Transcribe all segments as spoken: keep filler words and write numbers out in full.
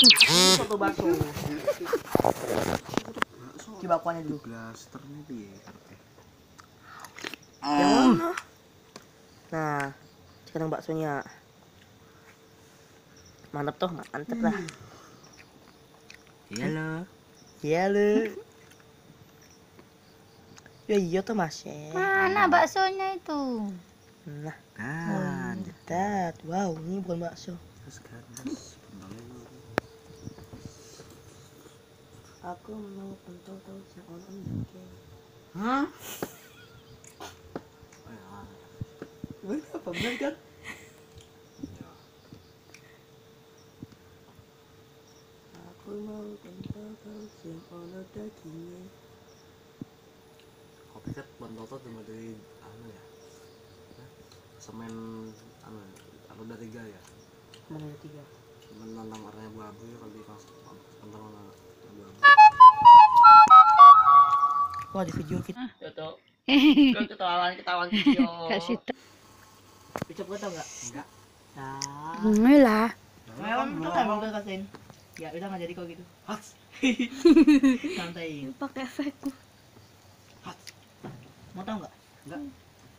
Soto bakso. Ki bakwannya dulu. Blasternya piye? Nah, sekarang baksonya. Mantap toh, mantap lah. Iya lo. Iya lo. Ya iya toh Mas. Mana baksonya itu? Nah, ah, dekat. Wow, ini bukan bakso. Aku mau pentol tahu seorang lagi. Hah? Berapa benar? Aku mau pentol tahu seorang lagi. Kau pikir pentol tahu cuma dari apa ya? Semen apa? Atau dari tiga ya? Semen dari tiga. Semen tentang warna abu-abu ya kalau di kelas tentang abu-abu. Wah di video kita. Toto. Kau ketahuan ketahuan video. Kasih tahu. Bicap kau tahu nggak? Enggak. Nah. Enggak lah. Memang tuh memang tuh kasihin. Ya udah nggak jadi kau gitu. Hats. Santai. Pakai efekku. Hats. Mau tahu nggak? Enggak.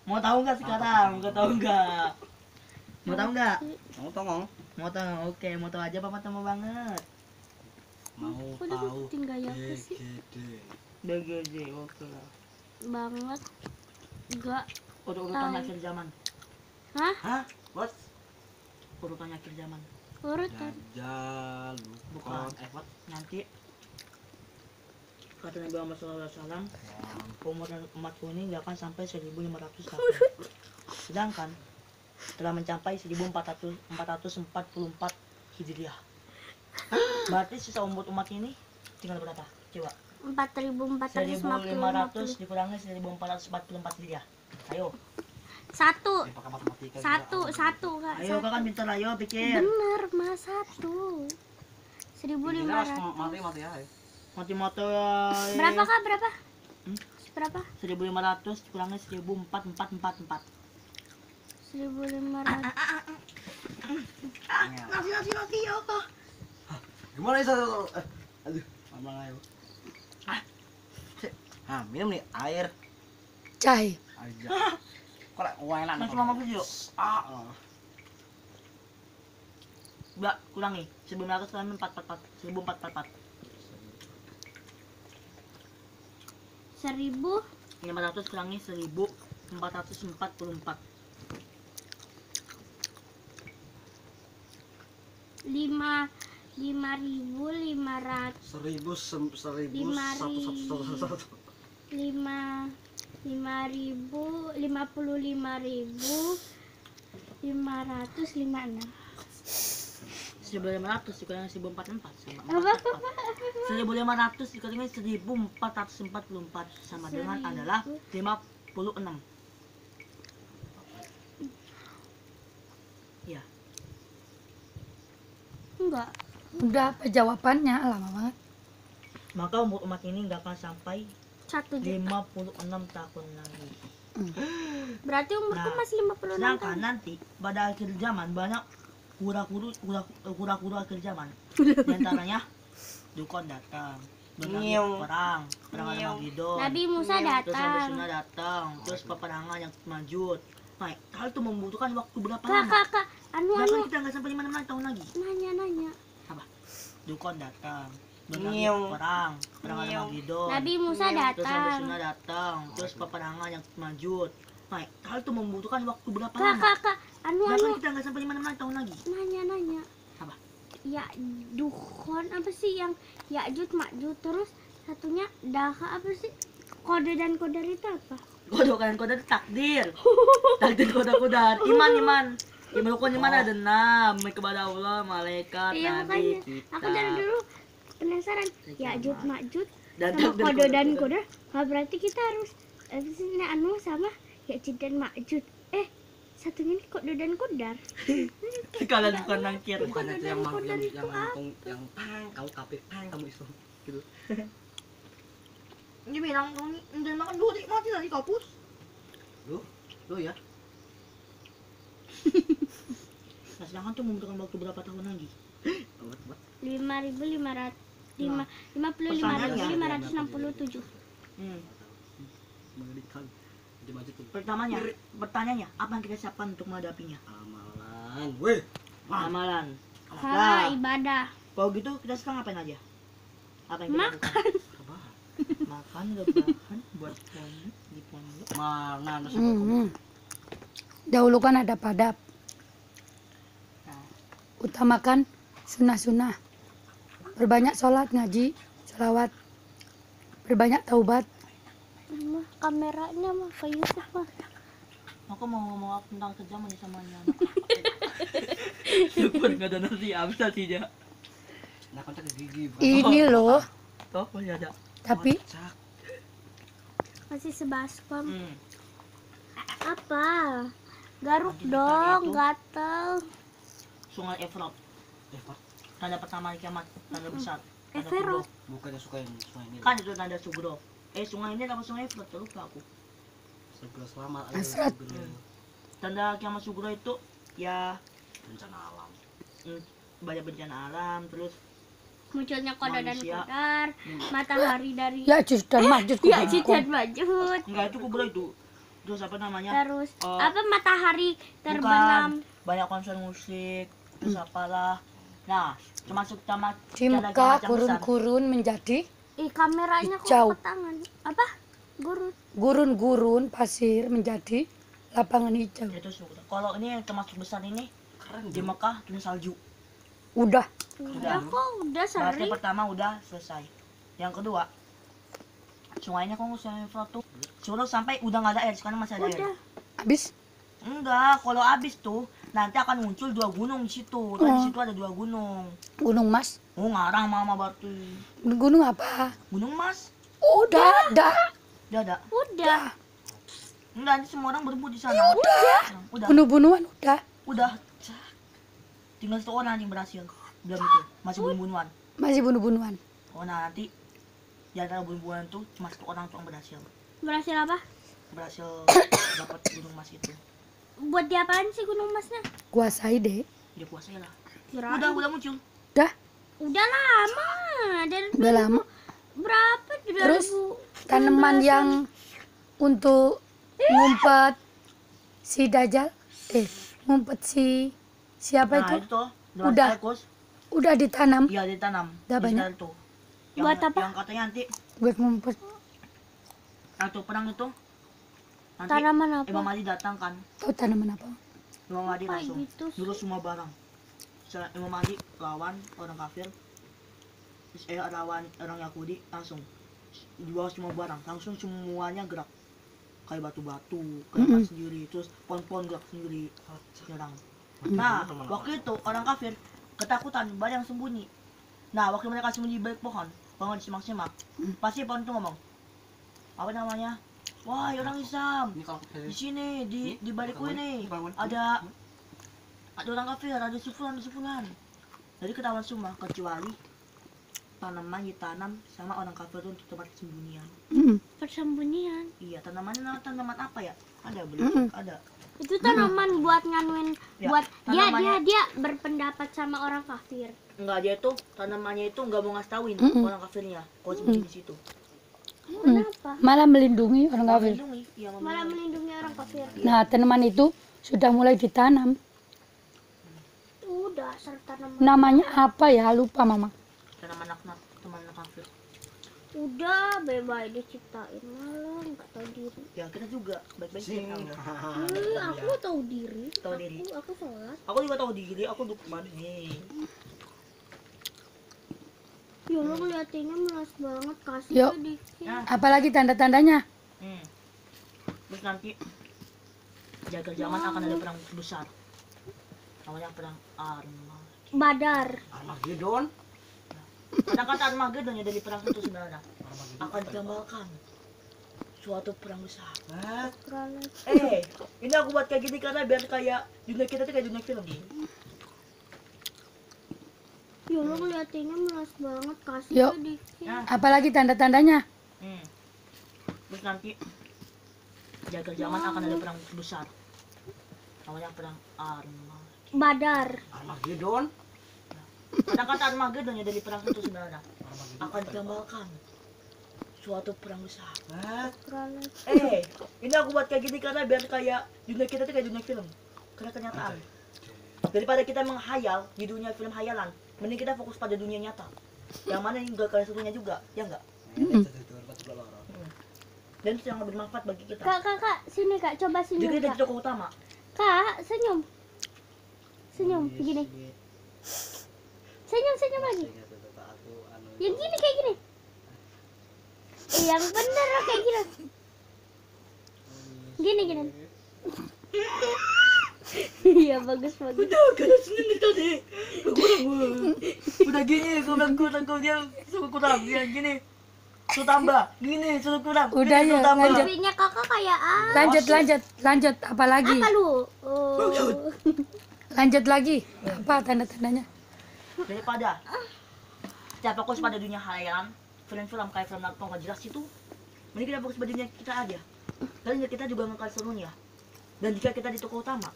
Mau tahu nggak sekarang? Mau tahu nggak? Mau tahu nggak? Mau tahu nggak? Mau tahu? Oke, mau tahu aja papa tahu banget. Mau tahu? D G D. D G D. Oke lah. Banget. Enggak. Urutan akhir zaman. Hah? Hah? What? Urutan akhir zaman. Urutan. Jajal. Bukan. Efek nanti. Kata Nabi Muhammad shallallahu alaihi wasallam, umur umatku ini gak akan sampai seribu lima ratus tahun, sedangkan telah mencapai seribu empat ratus empat puluh empat Hijriah. Berarti sisa umur umat ini tinggal berapa? Coba. empat ribu empat ratus lima puluh dikurangi seribu empat ratus empat puluh empat Hijriah. Ayo. Satu. Satu. Satu. Ayo kau kan pintar, ayo pikir. Bener mas, satu. seribu lima ratus. Mati mati ya. Mati-mati. Berapa kah? Berapa? Hmm? Berapa? seribu lima ratus kurangnya seribu empat ratus empat puluh empat. seribu lima ratus. Nasi nasi nasi ya kok. Gimana itu? Eh, aduh, mamang ayo. Ah. Ah, minum nih air. Cai. Aja. Kok lek enak. Mas mamang ku yo. Ah. Enggak, kurangi. seribu lima ratus kurangin empat ratus empat puluh empat. seribu empat ratus empat puluh empat. Seribu lima ratus kurangi seribu empat ratus empat puluh empat. Lima lima ribu lima ratus. Seribu seribu satu satu satu. Lima lima ribu lima puluh lima ribu lima ratus lima enam. Seribu lima ratus dikurangi seribu empat empat sama seribu lima ratus dikurangi seribu empat ratus empat puluh empat sama dengan adalah lima puluh enam. Ya. Enggak. Udah apa jawabannya? Lama banget. Maka umur umat ini nggak akan sampai satu lima puluh enam tahun lagi. Berarti umurku masih lima puluh enam tahun. Sedangkan nanti pada akhir zaman banyak kura-kura kura-kura akhir zaman. Di antaranya dukun datang, dengan perang, perang Armageddon. Nabi Musa datang. Terus datang, terus peperangan yang maju. Baik, hal itu membutuhkan waktu berapa lama? Kak, kak, anu anu. Bahkan kita enggak sampai lima puluh enam tahun lagi. Nanya-nanya. Apa? Dukun datang, dengan perang, perang Armageddon. Nabi Musa datang. Terus datang, terus peperangan yang maju. Baik, hal itu membutuhkan waktu berapa lama? Kak, kak, anu anu. Bahkan kita enggak sampai lima puluh enam tahun lagi. Nanya-nanya. Apa? Ya dukun apa sih yang Yakjud Makjud terus satunya Daha apa sih? Kode dan Kodar itu apa? Kode dan Kodar itu takdir. Takdir kodar-kodar. Iman iman. Iman dukun iman ada enam. Kepada Allah, malaikat, iya, nabi, makanya. Kita. Aku dari dulu penasaran. Yakjud Makjud sama Kode dan Kodar. Nah, berarti kita harus ini anu sama Yakjud dan Makjud. Eh satunya ini Kode dan Kodar. Kalian bukan nangkir. Bukan itu yang yang yang yang pang kau kafir pang kamu Islam gitu. Dia bilang dong, udah makan dulu nih, mati tadi kapus. Lu, lu ya. Nah, sedangkan tuh membutuhkan waktu berapa tahun lagi? lima puluh enam lima ribu lima ratus lima puluh lima ribu lima ratus enam puluh tujuh. Pertamanya, pertanyaannya, apa yang kita siapkan untuk menghadapinya? Amalan, weh, amalan. Nah, ibadah. Kalau gitu kita sekarang ngapain aja? Apa yang makan? Makan, makan, buat kamu di pondok. Makan, makan. Dahulukan adab-adab. Utamakan sunah-sunah. Perbanyak sholat, ngaji, sholawat. Perbanyak taubat. Mah, kameranya mah kayu sah mah. Aku mau ngomong tentang kejaman sama anak. Syukur nggak ada nasi absah tidak. Nah, kontak gigi. Ini loh. Toh masih ada. Tapi masih sebaskom. Hmm. Apa? Garuk dong, gatel. Sungai Everot. Everot. Tanda pertama kiamat, tanda besar. Everot. Bukannya suka yang sungai ini. Kan itu tanda Sugro. Eh sungai ini apa sungai Everot lupa aku. Sugro selamat. Asrat. Tanda kiamat Sugro itu ya bencana alam. Hmm. Banyak bencana alam, terus munculnya kodok dan kodar, matahari dari ya jus dan majus. Ya jus dan majus. Enggak itu kubur itu. Terus apa namanya? Terus uh, apa matahari terbenam. Bukan, banyak konser musik, terus hmm. apalah. Nah, termasuk tamat cimka gurun-gurun menjadi eh kameranya hijau. Kok petangan. Apa? Gurun. Gurun-gurun pasir menjadi lapangan hijau. Itu kalau ini termasuk besar ini keren di Mekah turun salju. Udah. Udah kok, udah sering. Bahasnya pertama udah selesai. Yang kedua, sungainya kok ngusain infrastruktur. Suruh sampai udah nggak ada air, sekarang masih ada udah. Air. Habis? Enggak, kalau habis tuh nanti akan muncul dua gunung di situ. Tadi di situ ada dua gunung. Gunung Mas? Oh, ngarang Mama Bartu. Gunung apa? Gunung Mas. Udah, udah. Udah, udah. Udah. Udah, nanti semua orang berebut di sana. Ya, udah. Udah. Bunuh-bunuhan udah. Udah. Tinggal satu orang yang berhasil belum itu masih bunuh-bunuhan masih bunuh-bunuhan oh nanti di antara bunuh-bunuhan tuh cuma satu orang tuh yang berhasil berhasil apa berhasil dapat gunung mas itu buat dia apaan sih gunung masnya kuasai deh dia kuasai lah udah udah muncul udah udah lama dari udah lama berapa terus tanaman yang untuk ngumpet si Dajjal eh ngumpet si siapa nah, itu? Itu udah bagus. Udah ditanam. Iya, ditanam. Udah banyak tuh. Buat apa? Yang katanya nanti buat ngumpet. Atau perang itu. Nanti tanaman apa? Imam Ali datang kan. Tuh tanaman apa? Imam Ali langsung. Gitu? Dulu semua barang. Setelah Imam Ali lawan orang kafir. Terus eh lawan orang Yahudi langsung. Dibawa semua barang, langsung semuanya gerak. Kayak batu-batu, kayak mm -hmm. sendiri, terus pohon-pohon gerak sendiri. Serang. Nah, waktu itu orang kafir ketakutan, banyak yang sembunyi. Nah, waktu mereka sembunyi di balik pohon, pohon disimak-simak. Pasti pohon itu ngomong, apa namanya? Wah, orang Islam. Di sini, di di balikku ini ada ada orang kafir, ada sufulan, ada sufulan. Jadi ketahuan semua kecuali tanaman ditanam sama orang kafir itu untuk tempat persembunyian. Persembunyian. Iya, tanamannya tanaman apa ya? Ada belut, ada. Itu tanaman hmm. buat nganuin ya, buat dia dia dia berpendapat sama orang kafir. Enggak, dia tuh tanamannya itu enggak mau ngasih tauin mm -mm. orang kafirnya. Kok sembunyi mm -mm. di situ. Mm. Kenapa? Malah melindungi orang kafir. Melindungi, ya, malah melindungi orang kafir. Nah, tanaman itu sudah mulai ditanam. Udah, asal tanaman. Namanya apa ya? Lupa, Mama. Tanaman anak-anak, tanaman kafir. Udah, baik-baik diciptain malah nggak tahu diri. Ya kita juga baik-baik sih. Hmm, aku tahu diri. Tahu aku, diri. Aku sholat. Aku juga tahu diri. Aku dukman nih. Ya lo kelihatannya melas banget kasih yuk. Dikit. Nah. Apalagi tanda-tandanya. Hmm. Terus nanti jaga zaman wow. akan ada perang besar. Namanya perang Armageddon. Badar. Armageddon. Kata-kata Armageddon dari perang itu sebenarnya akan digambarkan suatu perang besar. Eh, ini aku buat kayak gini karena biar kayak dunia kita tuh kayak dunia film. Ya lo kelihatannya melas banget kasih yuk. Dikit. Nah. Apalagi tanda-tandanya. Hmm. Terus nanti jaga zaman wow. akan ada perang besar. Namanya perang Armageddon. Badar. Armageddon. Kata-kata Armageddon ya dari perang itu saudara akan digambarkan suatu perang besar. Eh, ini aku buat kayak gini karena biar kayak dunia kita tuh kayak dunia film, karena kenyataan. Daripada kita menghayal di dunia film hayalan, mending kita fokus pada dunia nyata. Yang mana ini gak ada serunya juga, ya enggak? Dan itu yang bermanfaat bagi kita. Kak, kak, kak, sini kak, coba senyum. Jadi dari tokoh utama. Kak, senyum, senyum, begini. Senyum, senyum lagi. Yang gini kayak gini. Eh, yang bener kayak gini. Gini gini. Iya bagus bagus. Udah kena senyum tadi. Kurang. Udah gini, kurang kurang kurang dia suka kurang dia gini. Suruh tambah, gini, suruh kurang. Udah ya, lanjut. Pipinya kakak kayak ah. Lanjut, lanjut, lanjut. Apa lagi? Apa lu? Oh. Lanjut lagi. Apa tanda-tandanya? Daripada kita fokus pada dunia hayalan, film-film kayak film lapang gak jelas itu, mending kita fokus pada dunia kita aja. Dan kita juga mengangkat serunya. Dan jika kita di tokoh utama,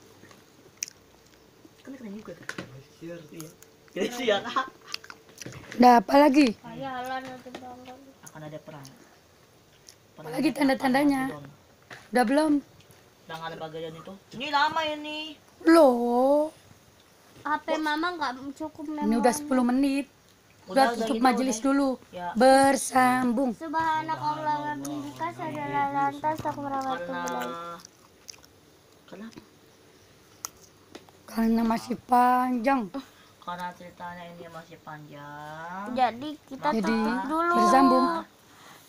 kan keren juga kan? Keren sih ya kak. Nah, apa lagi? Hayalan atau bangga. Akan ada perang. Perang lagi tanda-tandanya. Udah belum? Udah gak ada bagian itu. Ini lama ini. Loh. H P mama gak cukup memang. Ini udah sepuluh menit. Udah, udah tutup majelis dulu. Ya. Bersambung. Subhanakallah wa bihamdika asyhadu an la ilaha illa anta astaghfiruka wa atubu ilaik. Kenapa? Karena masih panjang. Karena ceritanya ini masih panjang, jadi kita tutup dulu. Bersambung.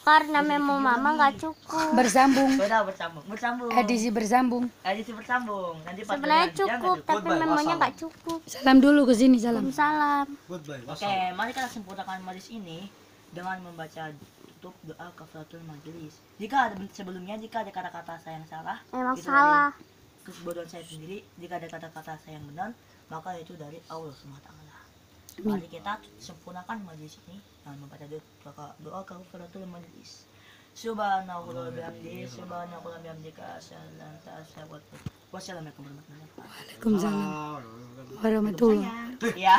Karena memang mama nggak cukup. Bersambung. Sudah bersambung. Bersambung. Edisi bersambung. Edisi bersambung. Nanti sebenarnya cukup, tapi memangnya nggak cukup. Salam dulu ke sini, salam. Salam. Oke, mari kita sempurnakan majelis ini dengan membaca tutup doa kafaratul majelis. Jika ada sebelumnya jika ada kata-kata saya yang salah, emang salah. Kesebodohan saya sendiri. Jika ada kata-kata saya yang benar, maka itu dari Allah subhanahu wa taala. Mari kita sempurnakan majelis ini dan membaca doa kafaratul majelis. Subhanallah wa bihamdihi, subhanallah wa bihamdika, asyhadu an la ilaha illa anta, wassalamualaikum warahmatullahi wabarakatuh. Waalaikumsalam warahmatullahi wabarakatuh.